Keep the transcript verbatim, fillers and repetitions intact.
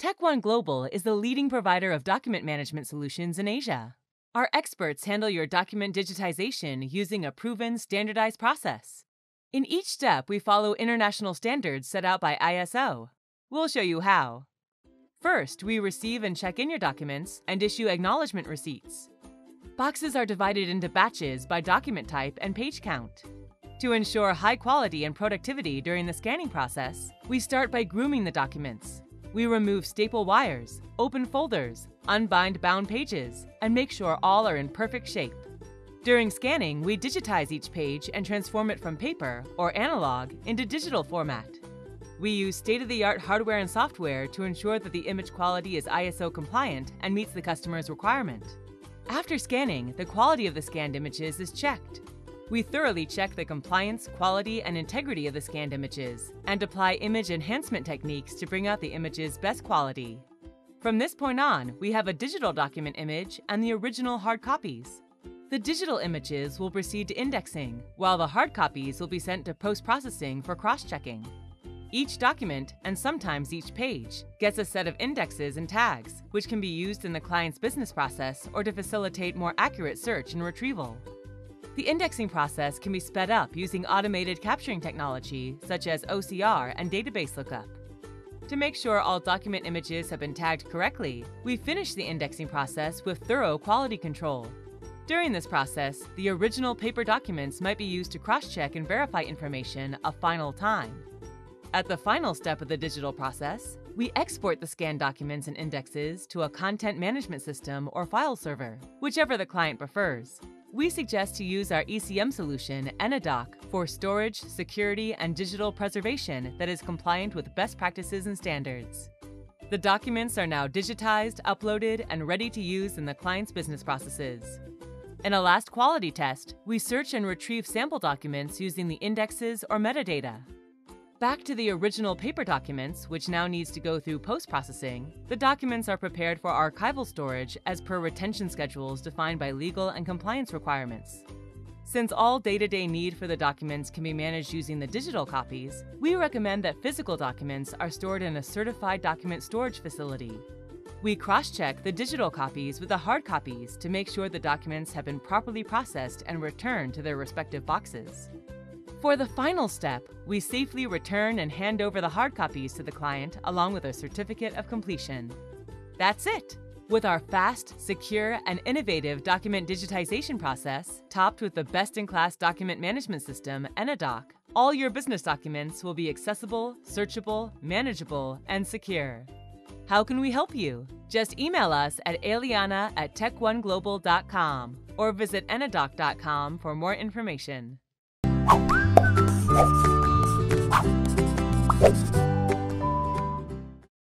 Tech One Global is the leading provider of document management solutions in Asia. Our experts handle your document digitization using a proven, standardized process. In each step, we follow international standards set out by I S O. We'll show you how. First, we receive and check in your documents and issue acknowledgement receipts. Boxes are divided into batches by document type and page count. To ensure high quality and productivity during the scanning process, we start by grooming the documents. We remove staple wires, open folders, unbind bound pages, and make sure all are in perfect shape. During scanning, we digitize each page and transform it from paper, or analog, into digital format. We use state-of-the-art hardware and software to ensure that the image quality is I S O compliant and meets the customer's requirement. After scanning, the quality of the scanned images is checked. We thoroughly check the compliance, quality, and integrity of the scanned images and apply image enhancement techniques to bring out the image's best quality. From this point on, we have a digital document image and the original hard copies. The digital images will proceed to indexing, while the hard copies will be sent to post-processing for cross-checking. Each document, and sometimes each page, gets a set of indexes and tags, which can be used in the client's business process or to facilitate more accurate search and retrieval. The indexing process can be sped up using automated capturing technology such as O C R and database lookup. To make sure all document images have been tagged correctly, we finish the indexing process with thorough quality control. During this process, the original paper documents might be used to cross-check and verify information a final time. At the final step of the digital process, we export the scanned documents and indexes to a content management system or file server, whichever the client prefers. We suggest to use our E C M solution, Enadoc, for storage, security, and digital preservation that is compliant with best practices and standards. The documents are now digitized, uploaded, and ready to use in the client's business processes. In a last quality test, we search and retrieve sample documents using the indexes or metadata. Back to the original paper documents, which now needs to go through post-processing, the documents are prepared for archival storage as per retention schedules defined by legal and compliance requirements. Since all day-to-day need for the documents can be managed using the digital copies, we recommend that physical documents are stored in a certified document storage facility. We cross-check the digital copies with the hard copies to make sure the documents have been properly processed and returned to their respective boxes. For the final step, we safely return and hand over the hard copies to the client along with a certificate of completion. That's it! With our fast, secure, and innovative document digitization process, topped with the best-in-class document management system, Enadoc, all your business documents will be accessible, searchable, manageable, and secure. How can we help you? Just email us at Eliana at tech one global dot com or visit enadoc dot com for more information. Let's go.